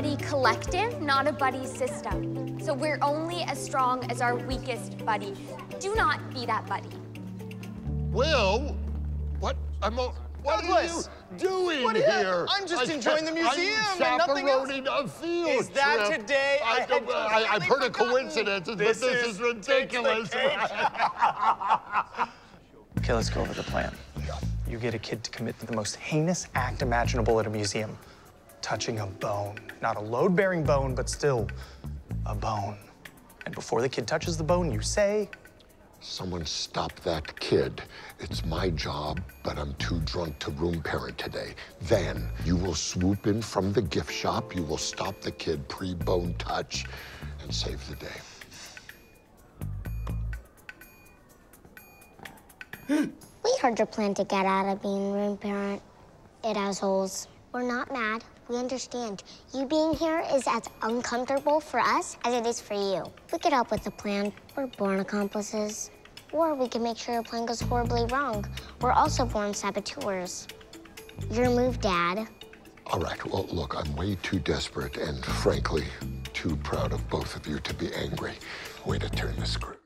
buddy collective, not a buddy system. So we're only as strong as our weakest buddy. Do not be that buddy. Will, what? What are you doing here? I'm just enjoying the museum and nothing else. A field is that trip. Today? I've heard of coincidences, but this is ridiculous. Okay, let's go over the plan. You get a kid to commit to the most heinous act imaginable at a museum, touching a bone. Not a load-bearing bone, but still a bone. And before the kid touches the bone, you say, "Someone stop that kid. It's my job, but I'm too drunk to room parent today." Then you will swoop in from the gift shop, you will stop the kid pre-bone touch, and save the day. We heard your plan to get out of being room parent. It has holes. We're not mad, we understand. You being here is as uncomfortable for us as it is for you. We could help with the plan, we're born accomplices. Or we can make sure your plan goes horribly wrong. We're also born saboteurs. Your move, Dad. All right, well, look, I'm way too desperate and frankly, too proud of both of you to be angry. Way to turn the screw.